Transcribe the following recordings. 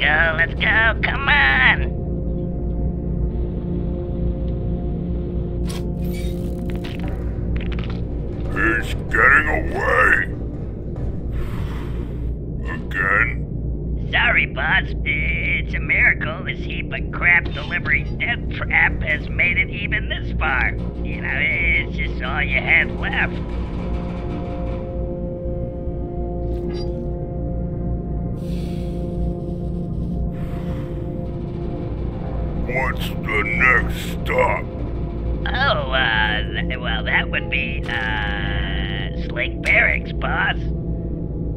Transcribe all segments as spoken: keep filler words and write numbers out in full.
go, let's go, come on! He's getting away! Again? Sorry, boss. It's a miracle this heap of crap delivery death trap has made it even this far. You know, it's just all you had left. What's the next stop? Oh, uh, th well, that would be, uh, Slig Barracks, boss.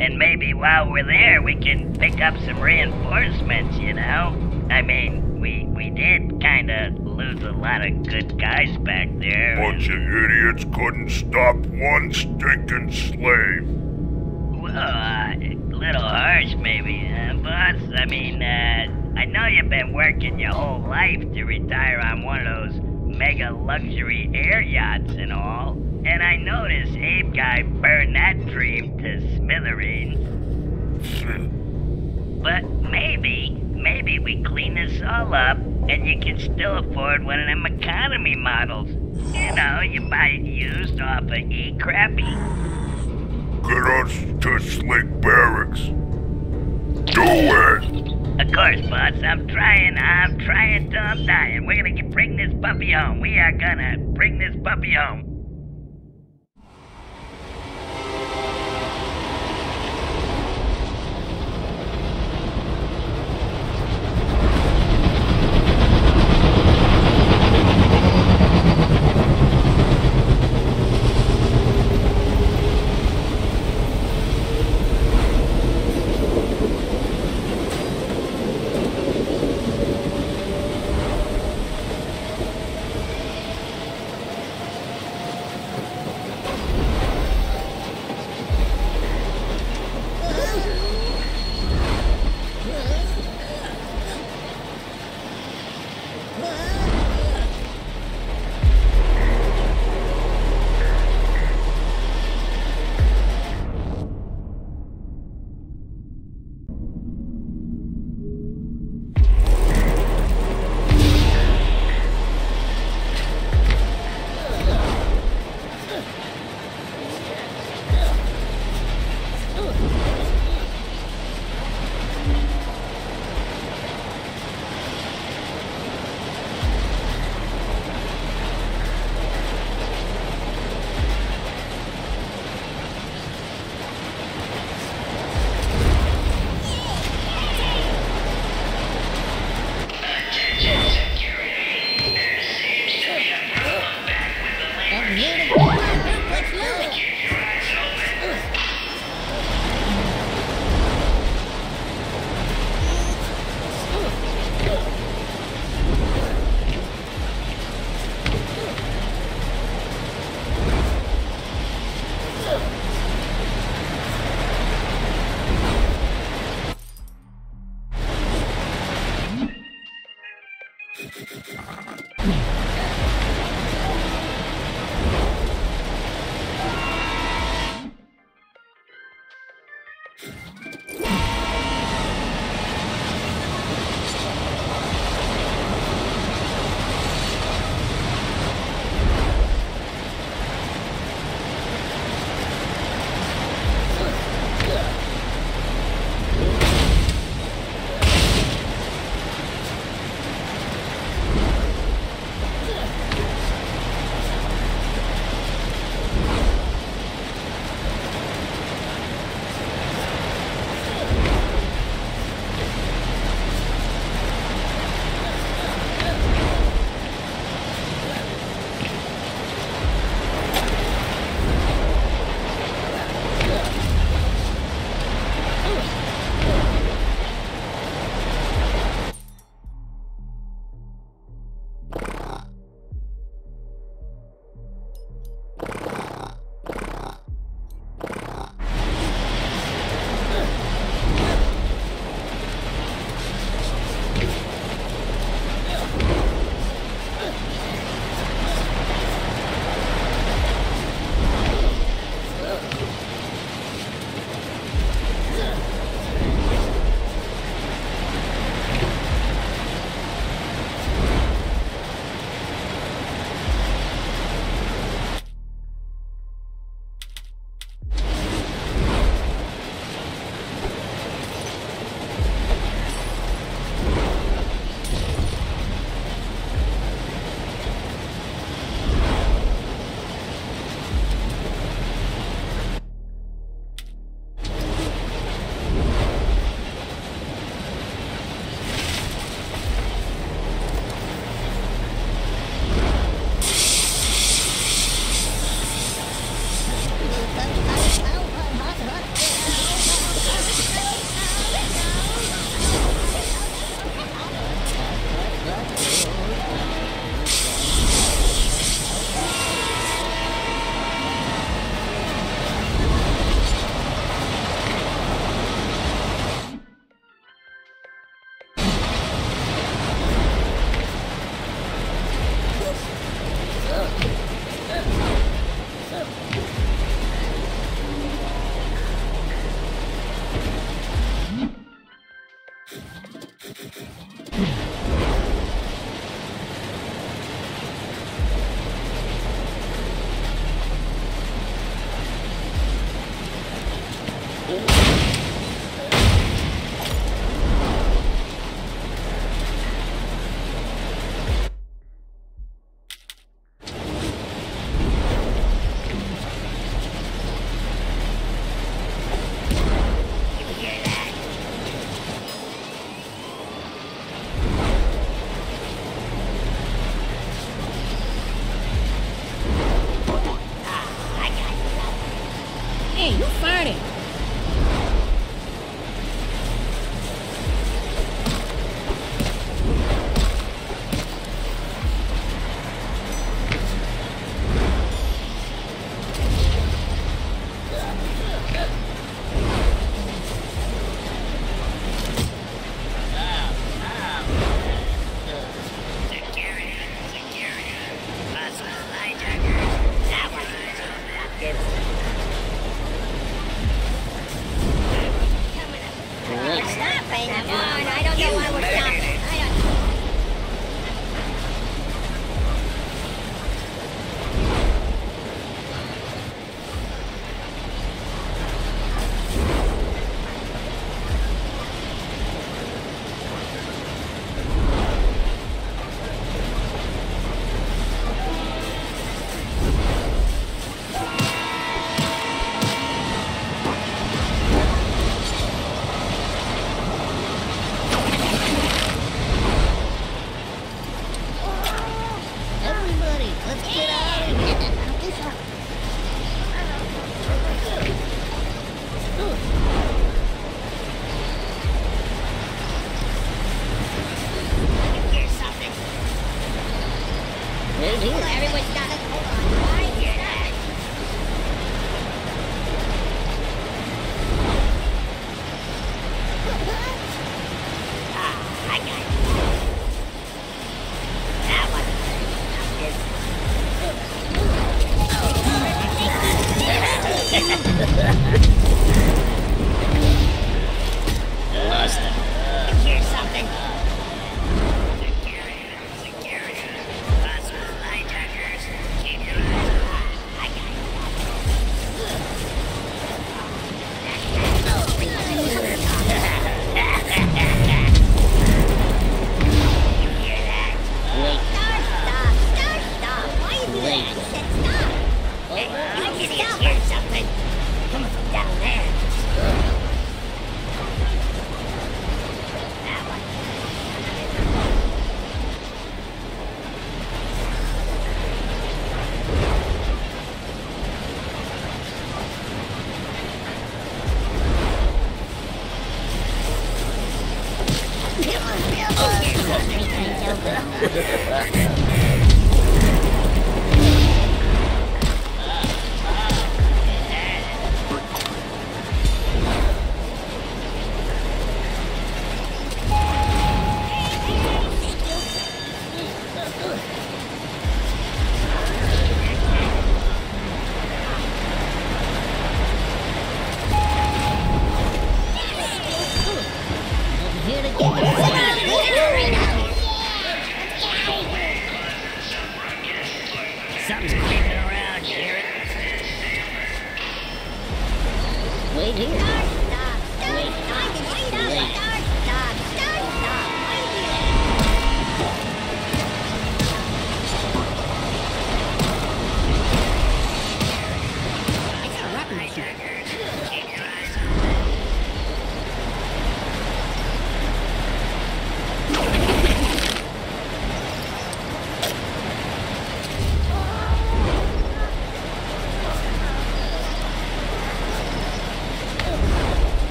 And maybe while we're there, we can pick up some reinforcements, you know? I mean, we, we did kind of lose a lot of good guys back there. Bunch of idiots couldn't stop one stinking slave. Well, uh, a little harsh, maybe, uh, boss. I mean, uh... I know you've been working your whole life to retire on one of those mega luxury air yachts and all, and I noticed Abe guy burned that dream to smithereens. But maybe, maybe we clean this all up, and you can still afford one of them economy models. You know, you buy it used off of e-crappy. Get us to Slig Barracks. Do it! Of course, boss. I'm trying, I'm trying till I'm dying. We're gonna bring this puppy home. We are gonna bring this puppy home.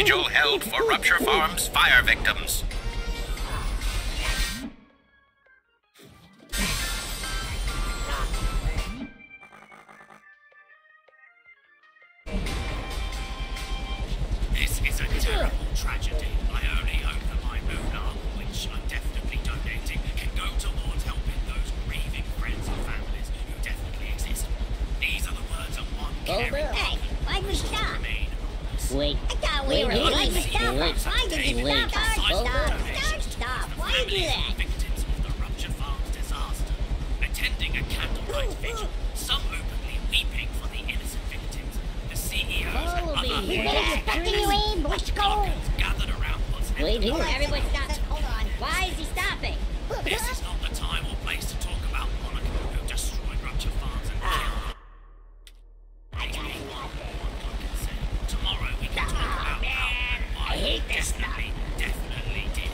vigil held for Rupture Farms fire victims. This is a terrible tragedy. I only hope that my lunar, which I'm definitely donating, can go towards helping those grieving friends and families who definitely exist. These are the words of one caring brother. Why'd we stop? Wait. I thought we were going to stop. Why did you stop? Stop. Stop. Stop. Why did you do that? Victims of the Rupture Farms disaster. Attending a candlelight vigil. Some openly weeping for the innocent victims. The C E Os and other... You better stop to you, Abe. Let's go. ...gathered around what's happening. Everyone stops. Hold on. Why is he stopping? This is not the time or place to talk about Mudokon, who destroyed Rupture Farms and killed... Definitely, definitely did.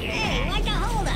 right. Yeah, like a holdup.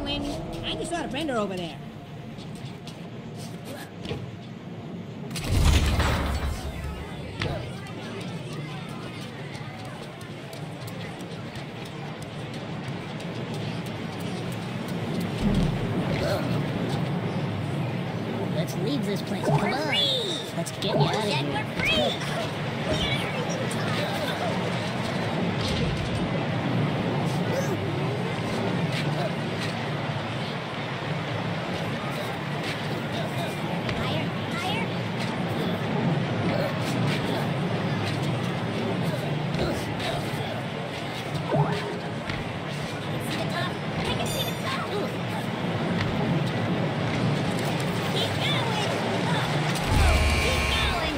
mistaken, Landon. I just saw a Brenda over there. Let's leave this place. Come we're on. Free. Let's get you out of here. We're free. Higher, higher. See the top. I can see the top. Ooh. Keep going! Oh, keep going!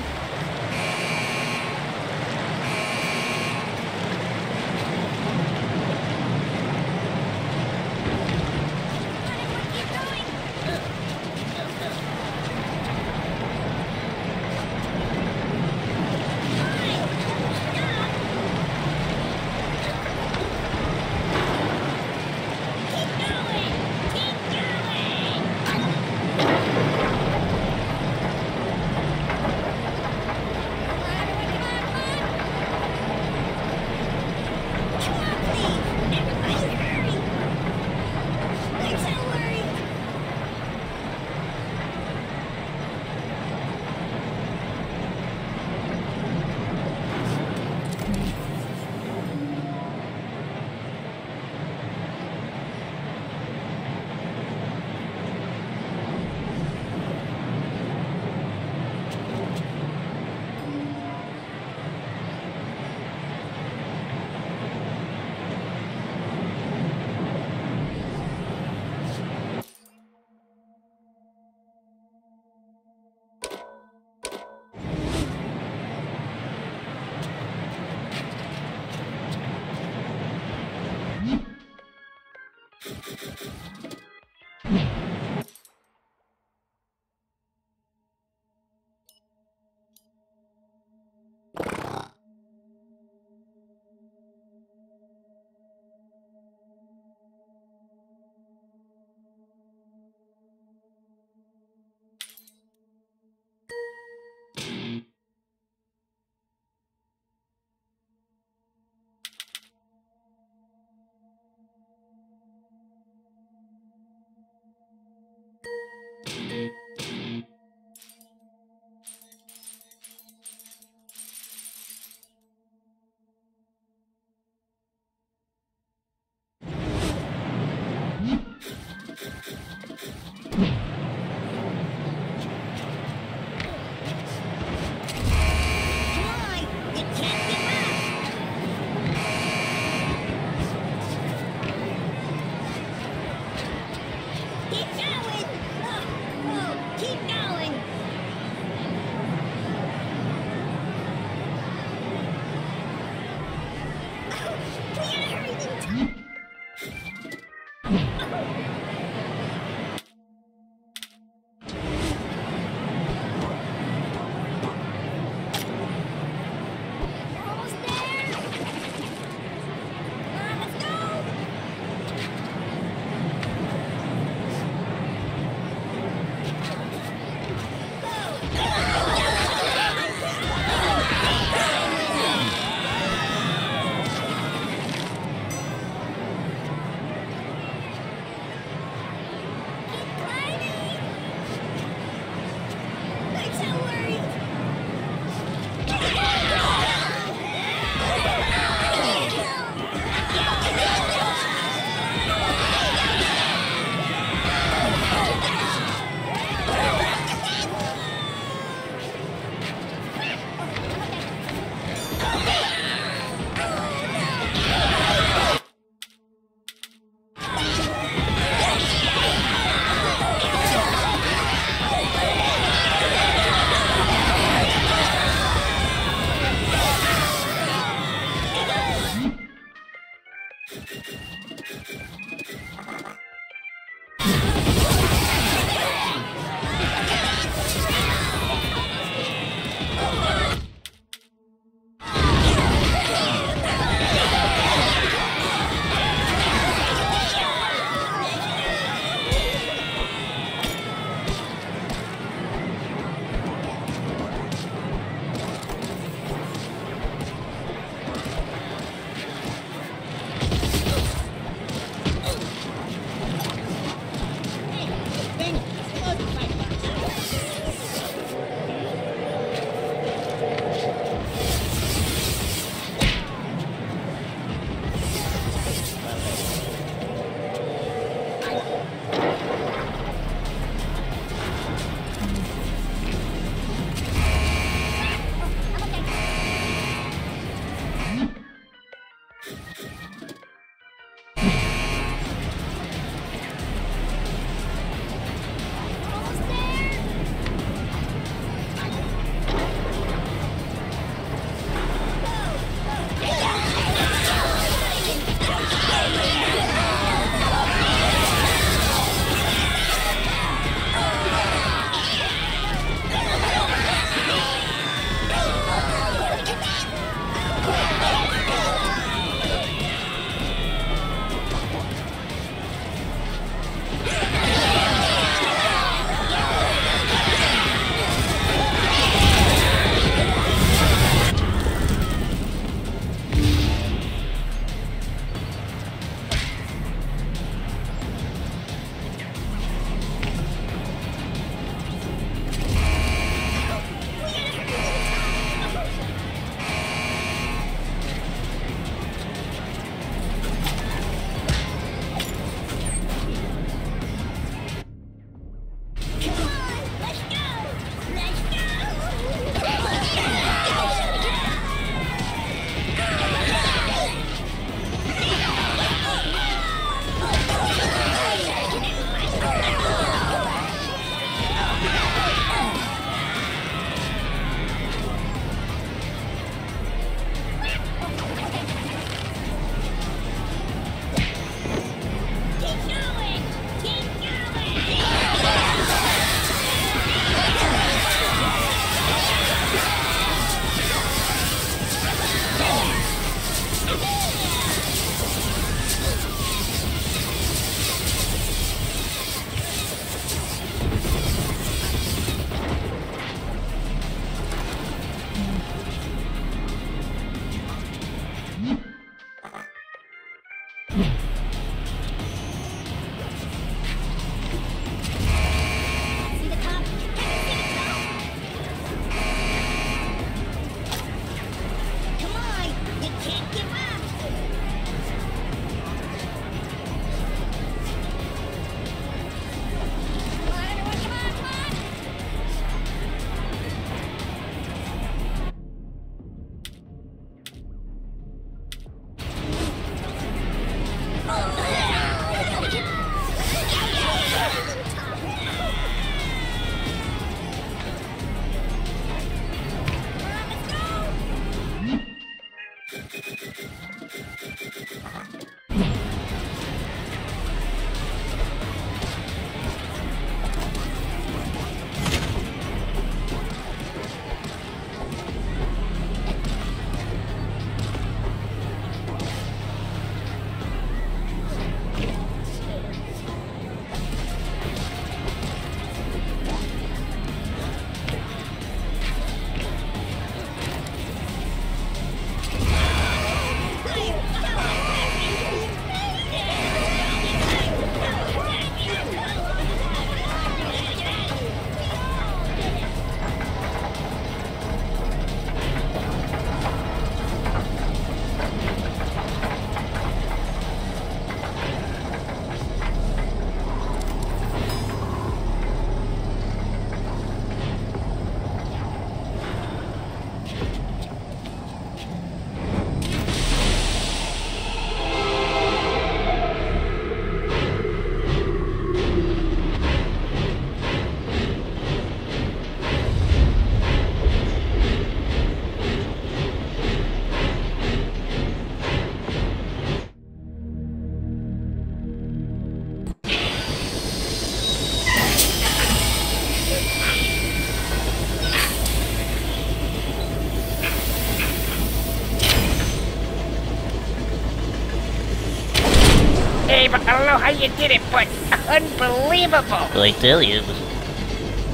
I don't know how you did it, but unbelievable. I tell you,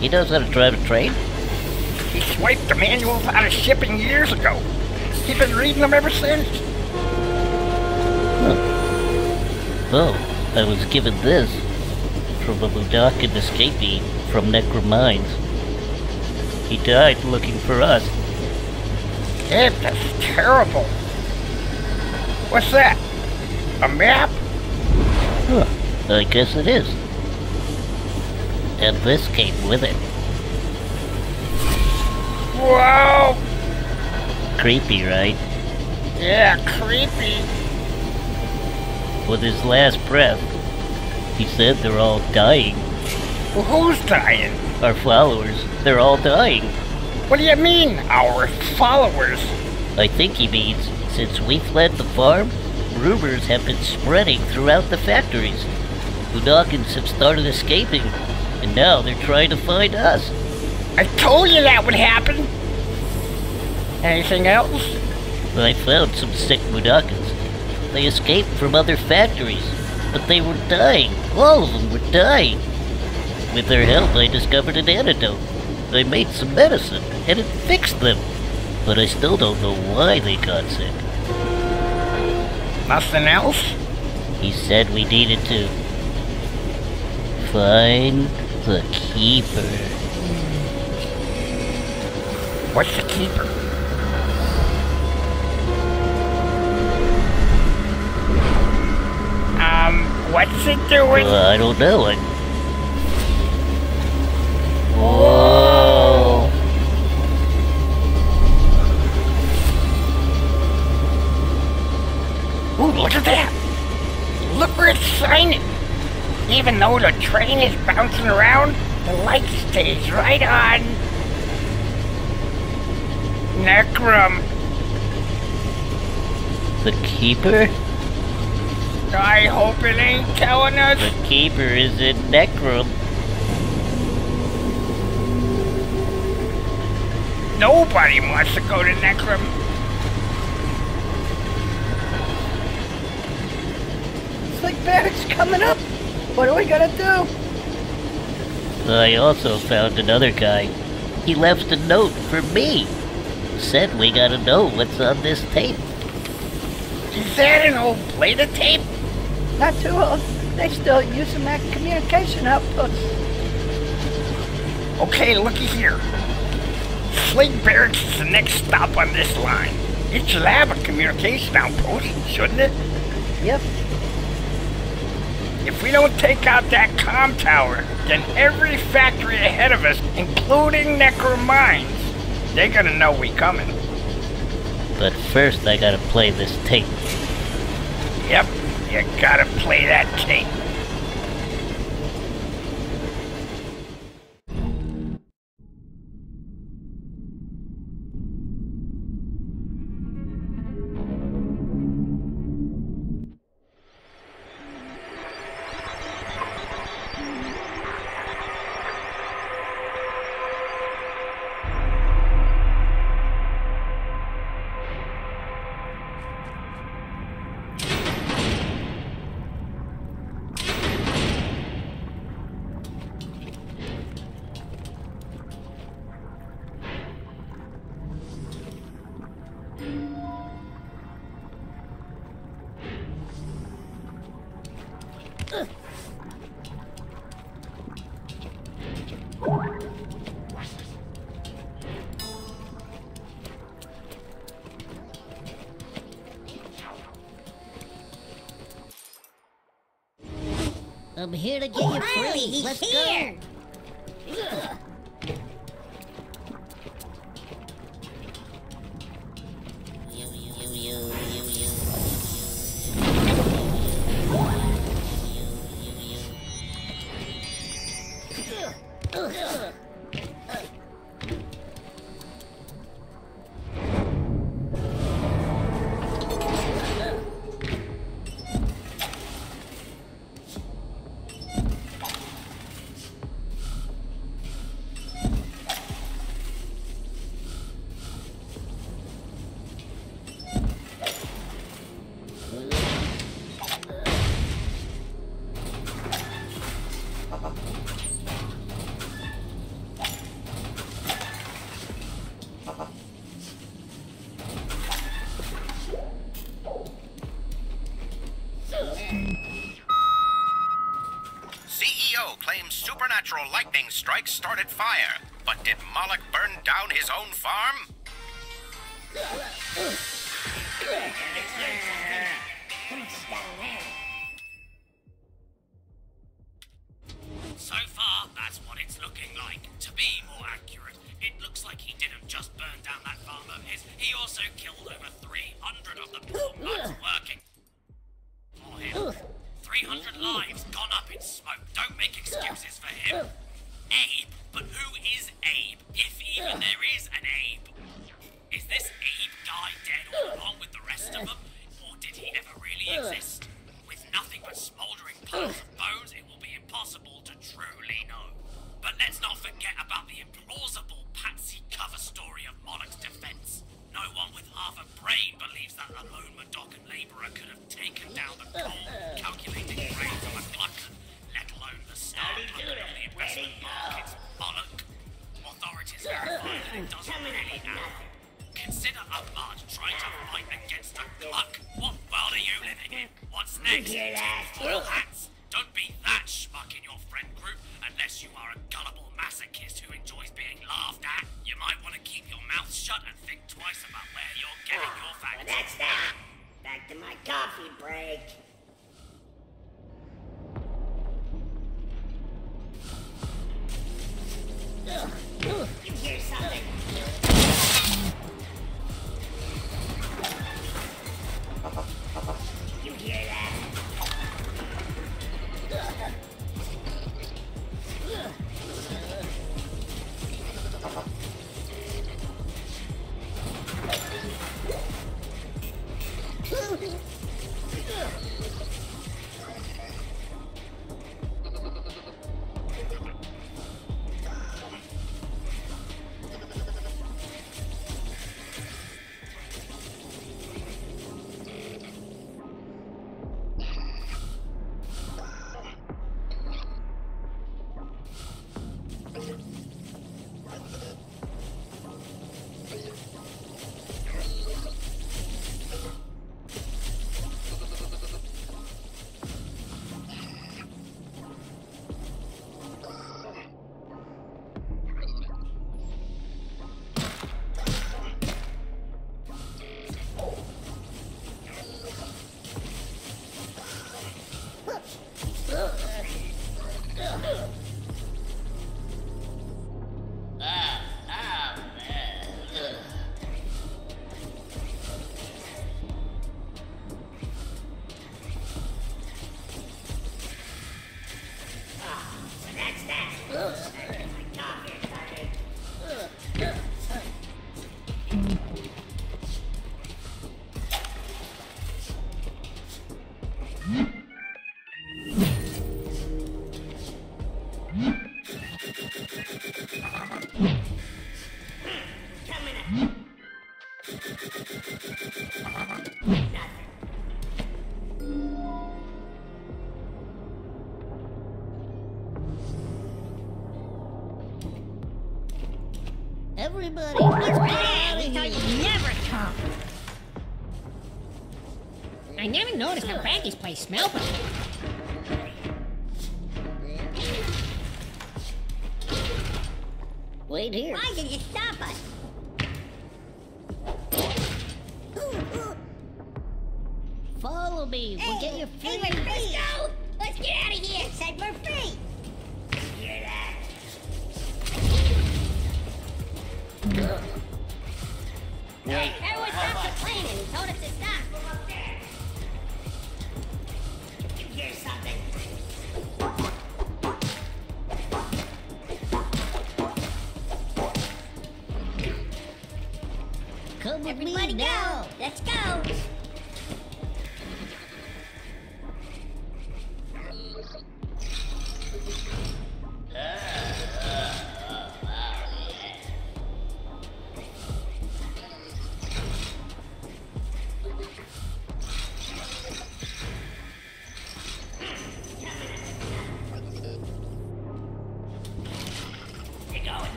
he knows how to drive a train. He swiped the manuals out of shipping years ago. He's been reading them ever since. Huh. Oh, I was given this from a Mudokon escapee from Necrum Mines. He died looking for us. It, that's terrible. What's that? A map? Huh, I guess it is. And this came with it. Whoa! Creepy, right? Yeah, creepy. With his last breath, he said they're all dying. Well, who's dying? Our followers. They're all dying. What do you mean, our followers? I think he means, since we fled the farm, rumors have been spreading throughout the factories. Mudokons have started escaping, and now they're trying to find us. I told you that would happen! Anything else? I found some sick Mudokons. They escaped from other factories, but they were dying. All of them were dying. With their help, I discovered an antidote. I made some medicine, and it fixed them. But I still don't know why they got sick. Nothing else? He said we needed to find the keeper. What's the keeper? Um, what's it doing? Uh, I don't know. I... Whoa! Ooh, look at that! Look where it's shining! Even though the train is bouncing around, the light stays right on. Necrum. The Keeper? I hope it ain't telling us. The Keeper is in Necrum. Nobody wants to go to Necrum. Slig Barracks coming up. What are we gonna do? I also found another guy. He left a note for me. Said we gotta know what's on this tape. Is that an old bladed tape? Not too old. They still using that communication outpost. Okay, looky here. Slig Barracks is the next stop on this line. It should have a communication outpost, shouldn't it? Yep. If we don't take out that comm tower, then every factory ahead of us, including Necrum Mines, they're gonna know we coming. But first I gotta play this tape. Yep, you gotta play that tape. I'm here to get oh, you free. He's Let's here. Go. Ugh. natural lightning strikes started fire, but did Moloch burn down his own farm? So far, that's what it's looking like. To be more accurate, it looks like he didn't just burn down that farm of his, he also killed over three hundred of the poor nuts working for him. three hundred lives gone up in smoke. Don't make excuses for him. Abe? But who is Abe? If even there is an Abe. Is this Abe guy dead all along with the rest of them? Or did he never really exist? With nothing but smoldering piles of bones, it will be impossible to truly know. But let's not forget about the implausible patsy cover story of Moloch's defense. No one with half a brain believes that a lone Mudokon labourer could have taken down the cold, calculating brains of a Gluckon, let alone the star Gluckon of the investment markets, Moloch. Authorities verify that it doesn't really add. Consider a bard trying to fight against a Gluck. What world are you living in? What's next? Tinfoil hats? Don't be that schmuck in your friend group unless you are a gullible masochist who enjoys being laughed at. You might want to keep your mouth shut and think twice about where you're getting oh, your facts. Well, that's that. Back to my coffee break. Ugh. Ugh. You hear something? You hear that? Ugh. Everybody, let's get out of here. We thought you'd never come. I never noticed how bad this place smelled. Wait here. Why did you stop us? Follow me. Hey, we'll get you free. Hey, we're free. Let's go. Let's get out of here. Said we're free. You hear that? Wait. Hey, everyone stopped complaining and told us to stop. From up there. You hear something? Come with Everybody me go. Now. Let's go.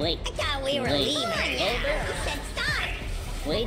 Wait. I thought we were Wait. leaving. Over. He said stop. Wait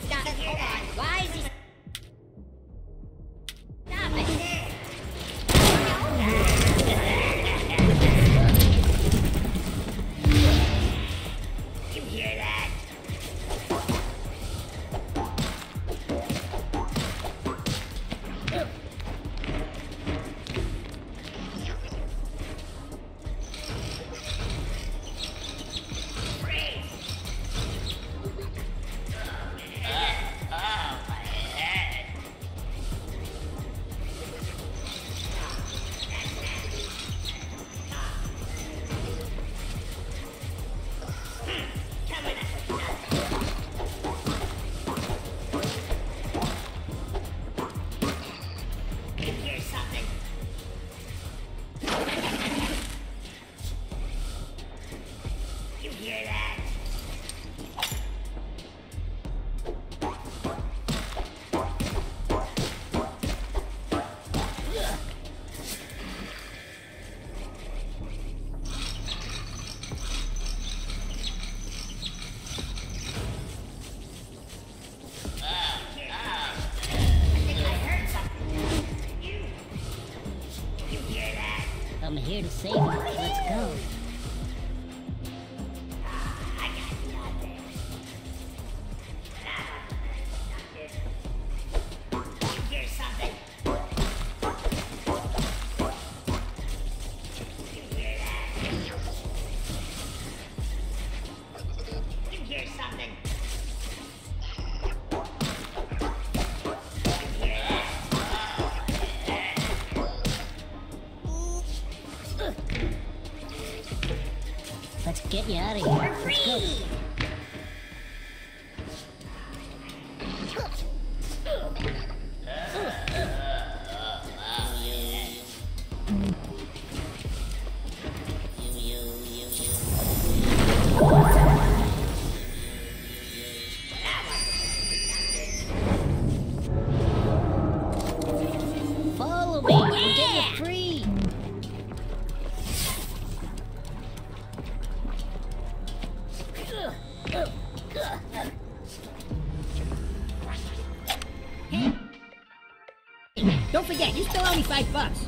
stop. Hold on. Why is he... Stop it. I'm here to save you. Let's go. Get you out of here. We're free! Don't forget, you still owe me five bucks.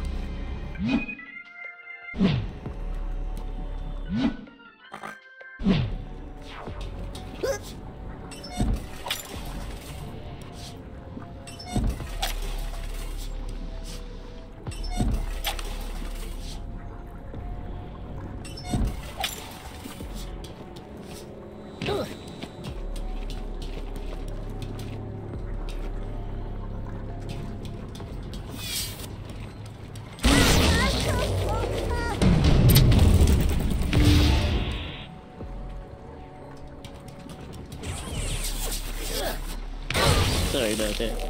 Sorry about that.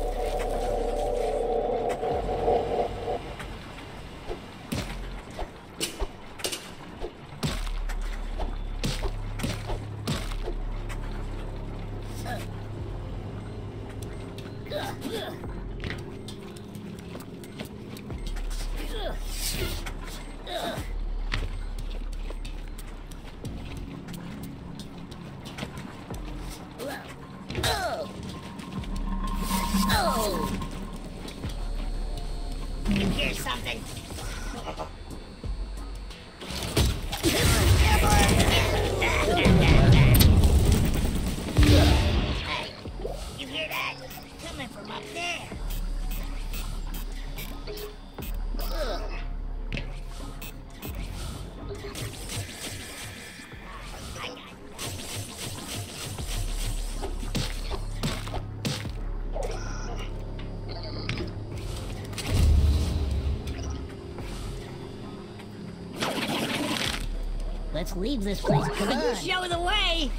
Let's leave this place. Come on. You show the way.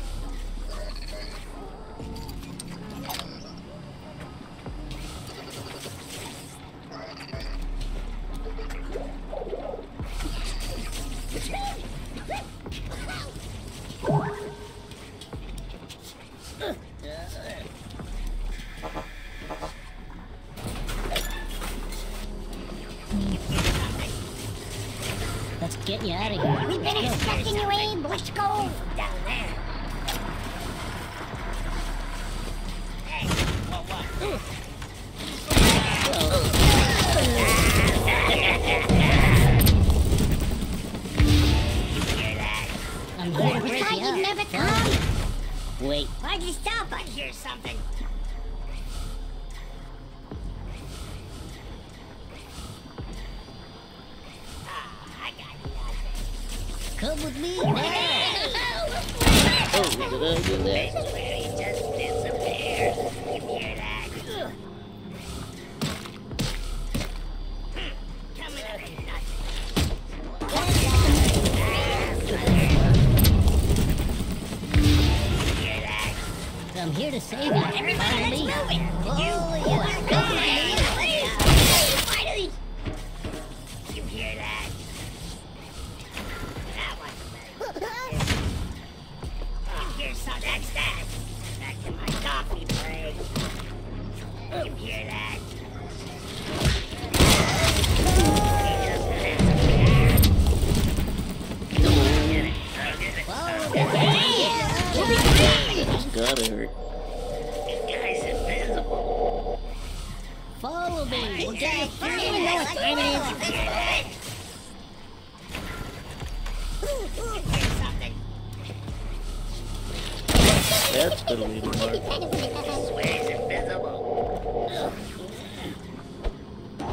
Let's get you out of here. We've been expecting you, Abe. Let's go. Down there. Hey, what, what? I'm going to break you up. Never come. Wait. Why'd you stop? I hear something. Come with me now! Oh, did I do that? That's where he just disappeared. You hear that? Come in and nothing. You hear that? I'm here to save you. Everybody, let's move it! You are gone! Please! Finally! You hear that? That's that! Back to my coffee break. You hear that? It's gotta hurt. This guy's invisible. Follow me! Okay, I don't even know what time it is. That's the leader mark. Swear's invisible. Ah,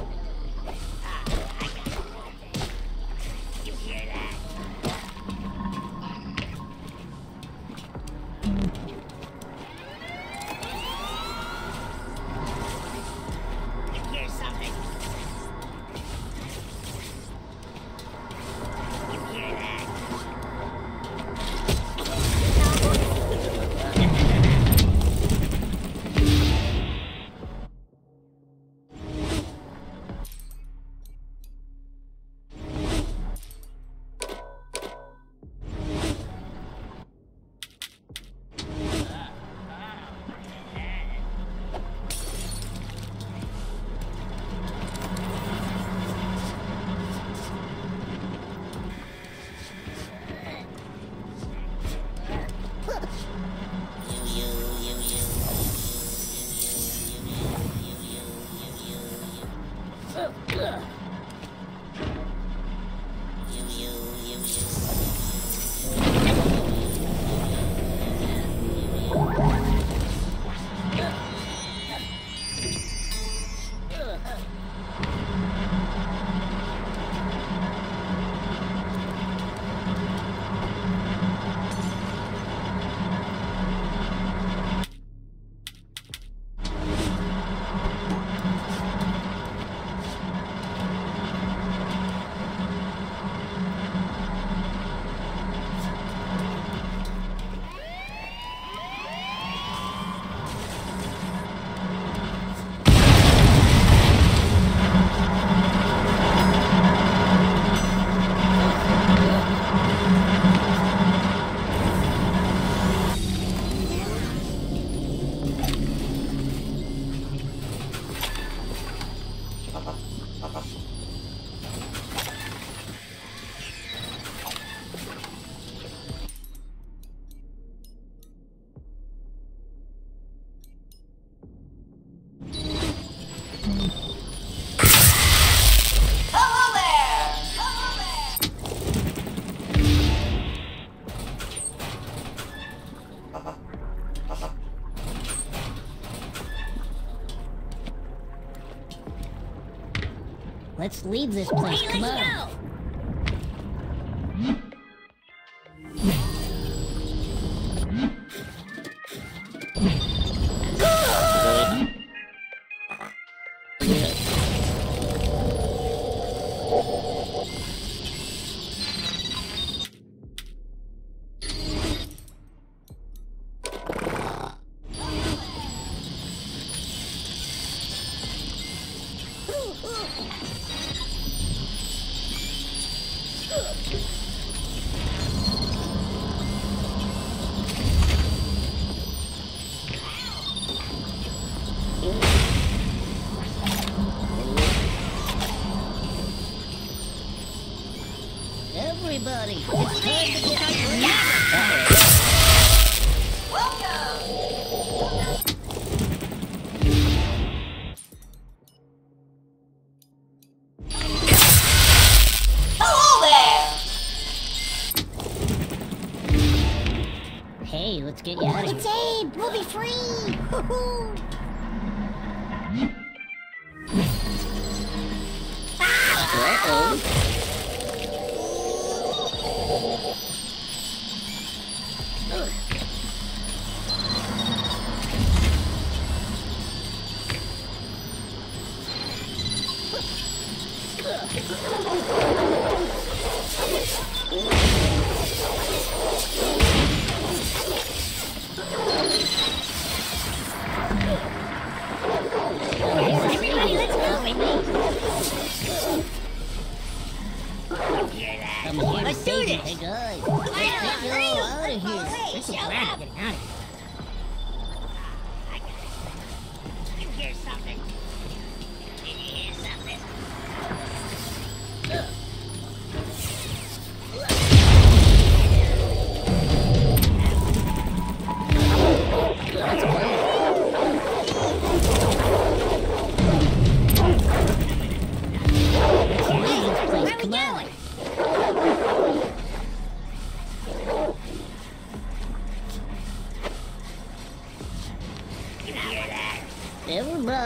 I got it. You hear that? You hear something? Let's leave this place. Hey, come on. Go. Everybody, it's time to get out. Yeah. Welcome. Hello there. Hey, let's get you out of here. It's Abe. We'll be free. Woo-hoo.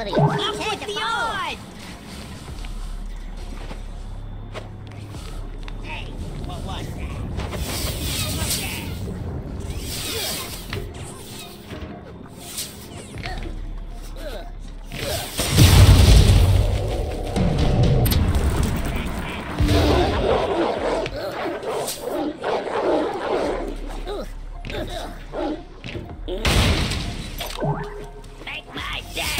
responsibility. I'll take the odds. Hey, what was that? What was that? Make my day!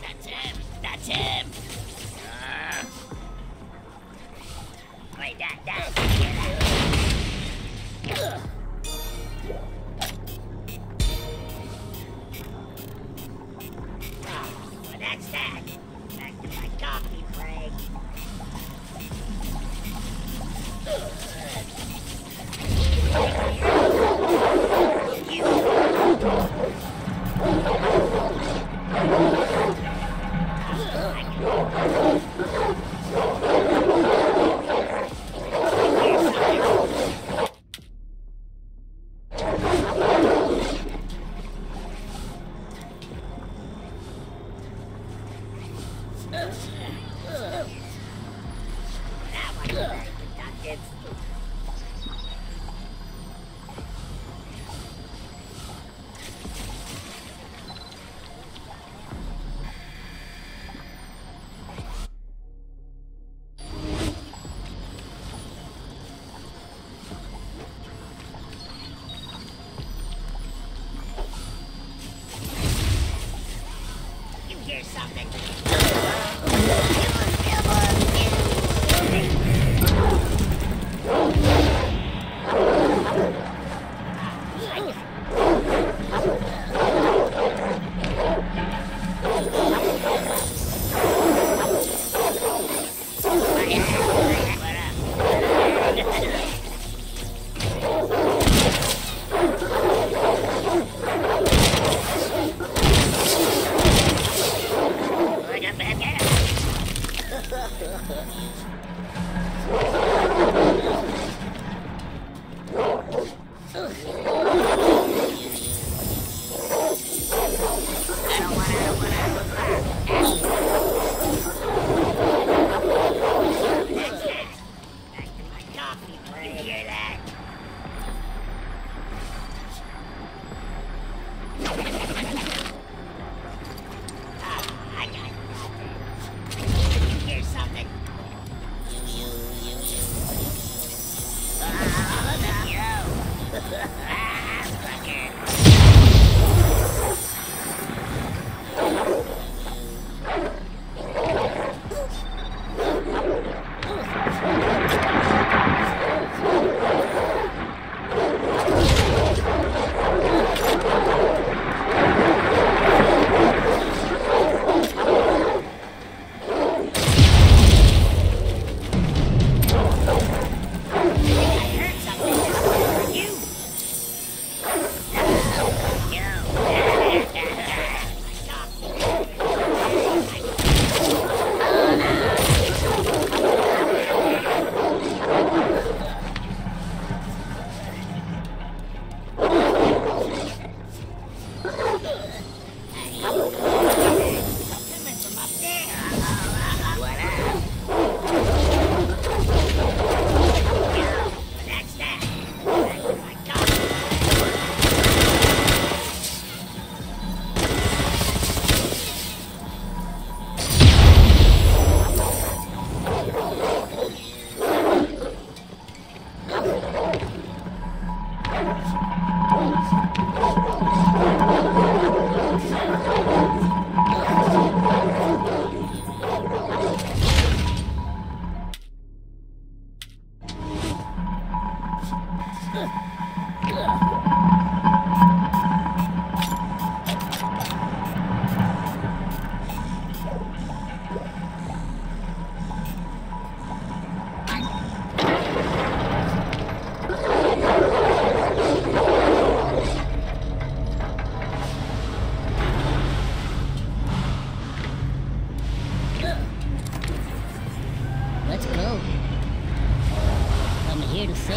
That's him! That's him! Uh, wait, that, that, that. Oh, well, that's that! Back to my coffee break.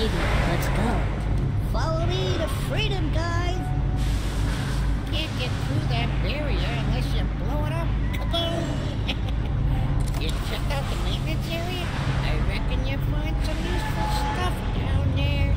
Baby, let's go. Follow me to freedom, guys. Can't get through that barrier unless you blow it up. Kaboom! You check out the maintenance area? I reckon you'll find some useful stuff down there.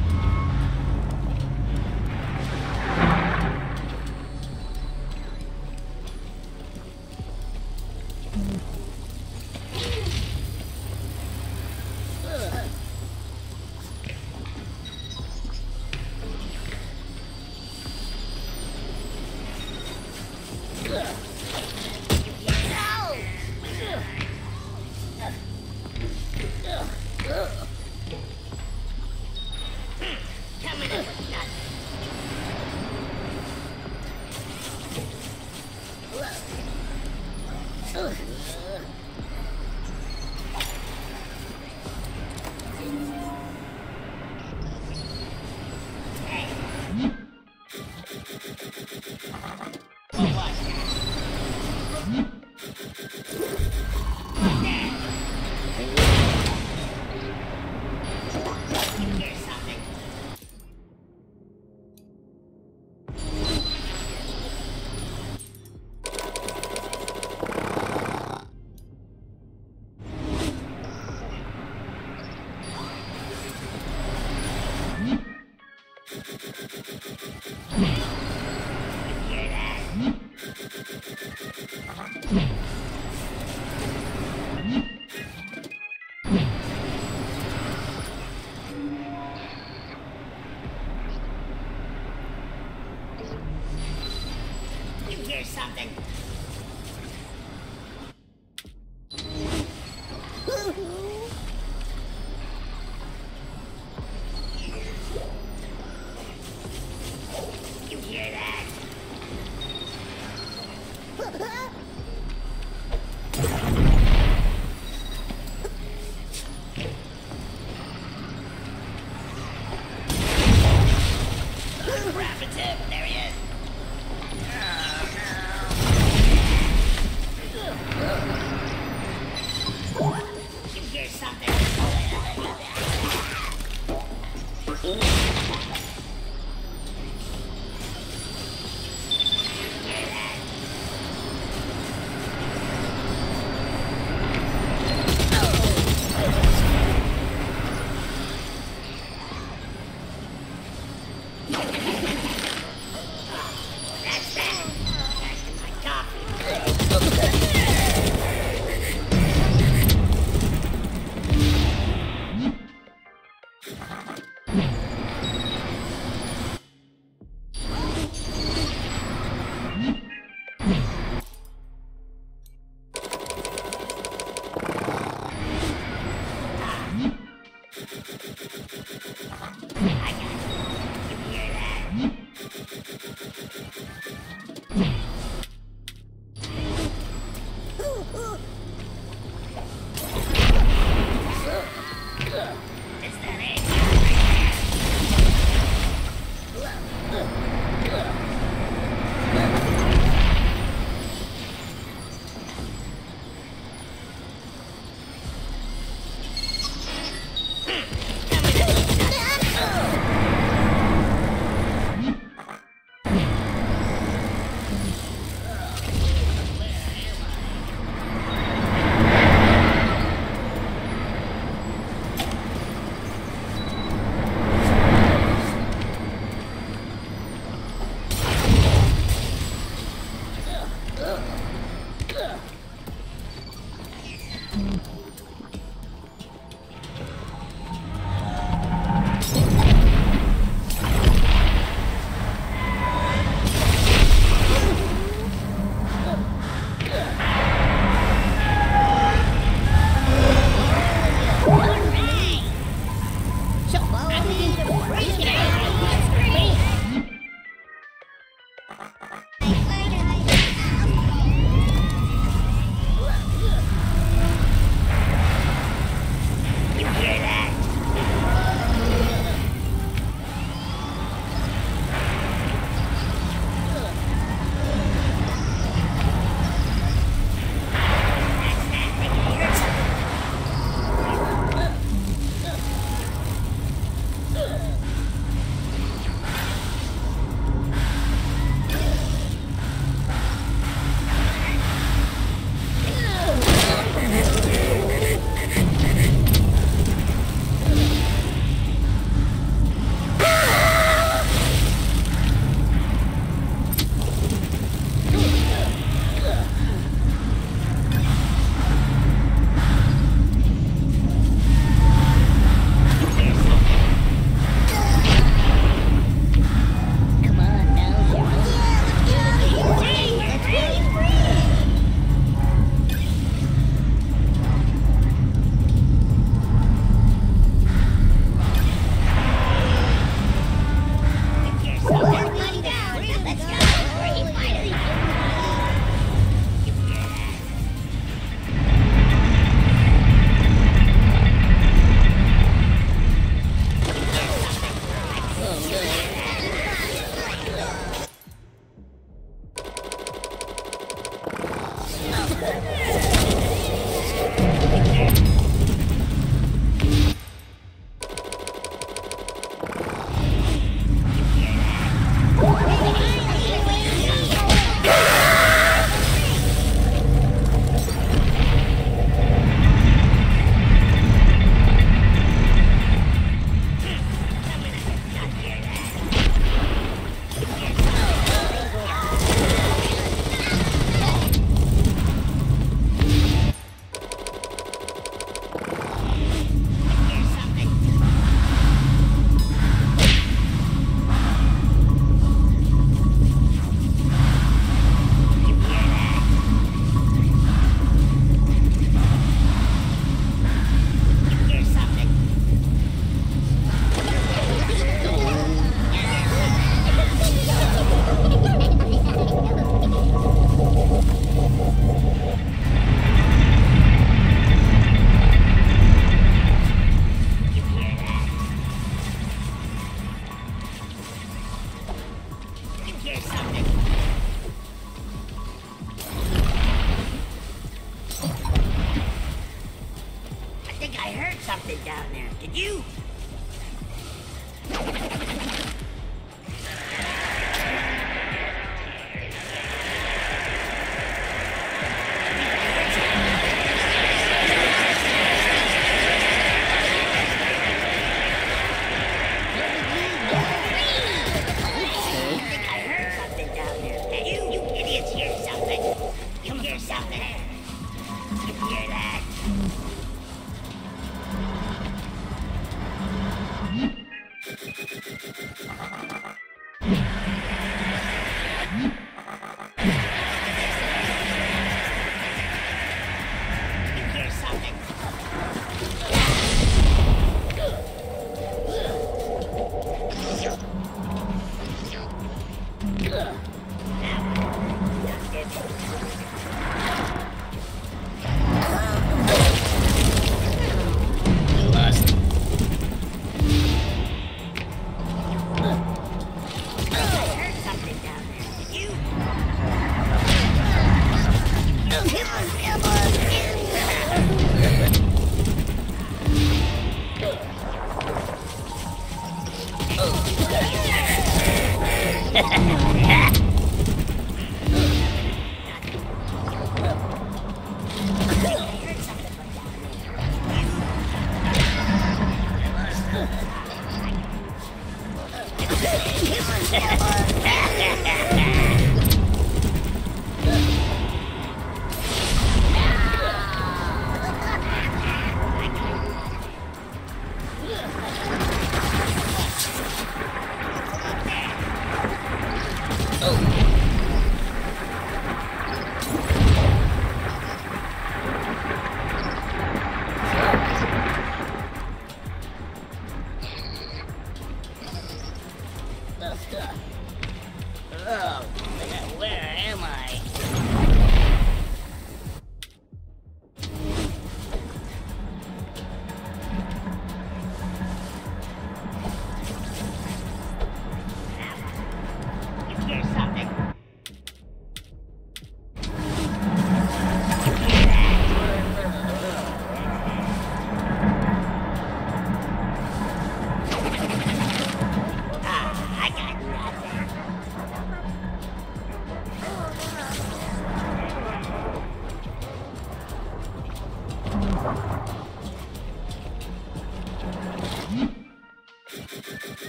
Delivery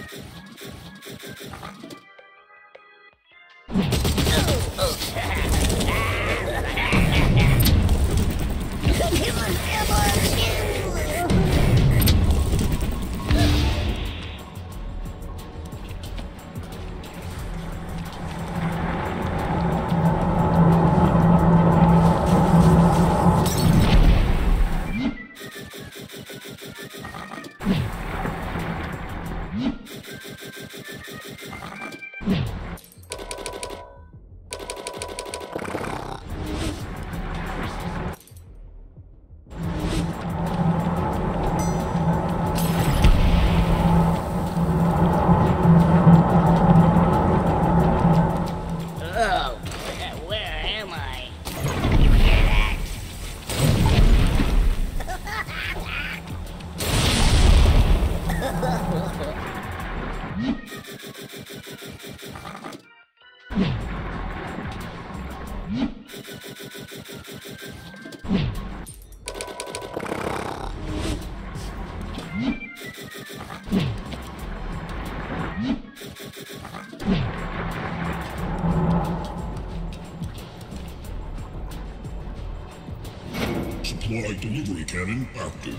cannon active.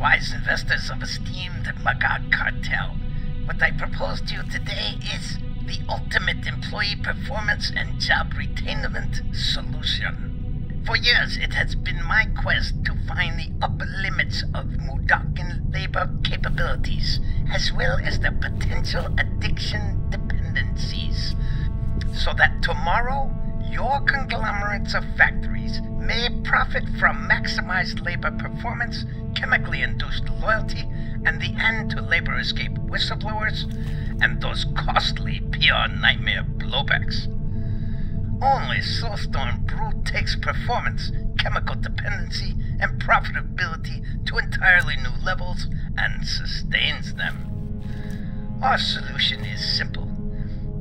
wise investors of esteemed Magog Cartel. What I propose to you today is the ultimate employee performance and job retainment solution. For years, it has been my quest to find the upper limits of Mudokon labor capabilities, as well as their potential addiction dependencies, so that tomorrow, your conglomerates of factories may profit from maximized labor performance, chemically induced loyalty, and the end to labor escape whistleblowers, and those costly P R nightmare blowbacks. Only Soulstorm Brew takes performance, chemical dependency, and profitability to entirely new levels and sustains them. Our solution is simple.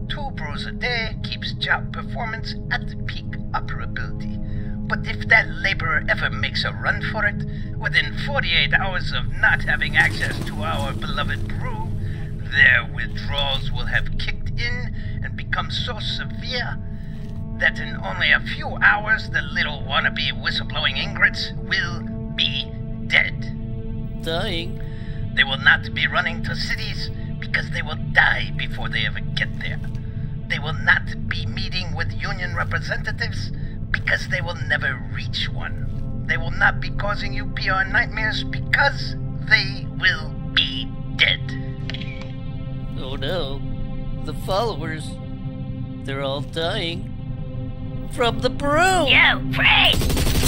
Two brews a day keeps job performance at peak operability. But if that laborer ever makes a run for it, within forty-eight hours of not having access to our beloved brew, their withdrawals will have kicked in and become so severe that in only a few hours the little wannabe whistleblowing ingrates will be dead. Dying? They will not be running to cities because they will die before they ever get there. They will not be meeting with union representatives because they will never reach one. They will not be causing you P R nightmares because they will be dead. Oh no. The followers, they're all dying. From the brew! You freeze!